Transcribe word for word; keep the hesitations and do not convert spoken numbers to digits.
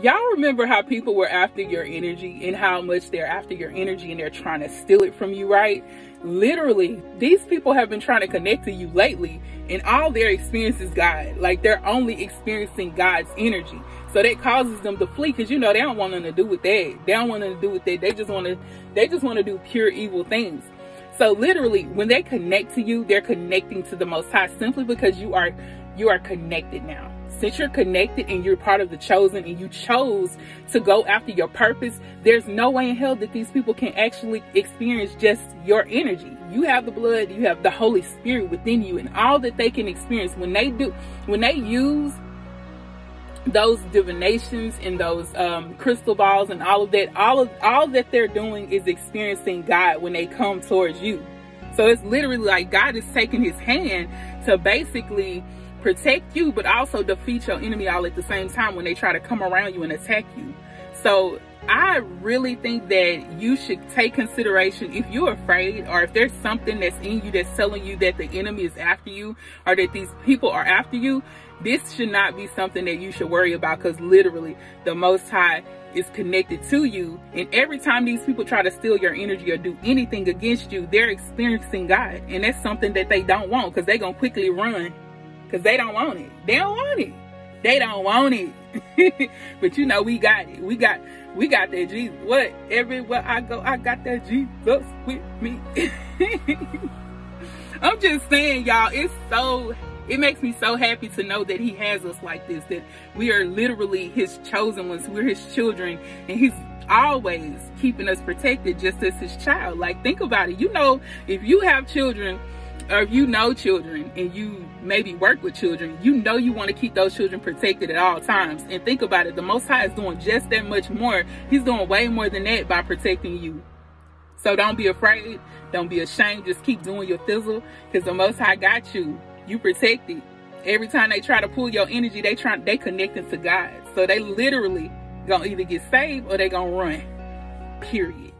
Y'all remember how people were after your energy and how much they're after your energy and they're trying to steal it from you, right? Literally, these people have been trying to connect to you lately, and all their experience is God. Like, they're only experiencing God's energy. So that causes them to flee, because, you know, they don't want nothing to do with that. They don't want nothing to do with that. They just want to, they just want to do pure evil things. So literally, when they connect to you, they're connecting to the Most High, simply because you are, you are connected now. Since you're connected and you're part of the chosen and you chose to go after your purpose, there's no way in hell that these people can actually experience just your energy. You have the blood, you have the Holy Spirit within you, and all that they can experience when they do, when they use those divinations and those um, crystal balls and all of that, all of all that they're doing is experiencing God when they come towards you. So it's literally like God is taking his hand to basically protect you, but also defeat your enemy all at the same time when they try to come around you and attack you. So I really think that you should take consideration, if you're afraid or if there's something that's in you that's telling you that the enemy is after you or that these people are after you, this should not be something that you should worry about, because literally the Most High is connected to you, and every time these people try to steal your energy or do anything against you, they're experiencing God, and that's something that they don't want, because they're gonna quickly run. Because they don't want it. They don't want it. They don't want it. But you know, we got it. We got we got that Jesus. What? Everywhere I go, I got that Jesus with me. I'm just saying, y'all, it's so it makes me so happy to know that he has us like this, that we are literally his chosen ones, we're his children, and he's always keeping us protected just as his child. Like, think about it. You know, if you have children, or if you know children and you maybe work with children, you know you want to keep those children protected at all times. And think about it, the Most High is doing just that much more. He's doing way more than that by protecting you. So don't be afraid. Don't be ashamed. Just keep doing your thizzle, because the Most High got you. You protected. Every time they try to pull your energy, they try, they connecting to God. So they literally gonna either get saved or they gonna run. Period.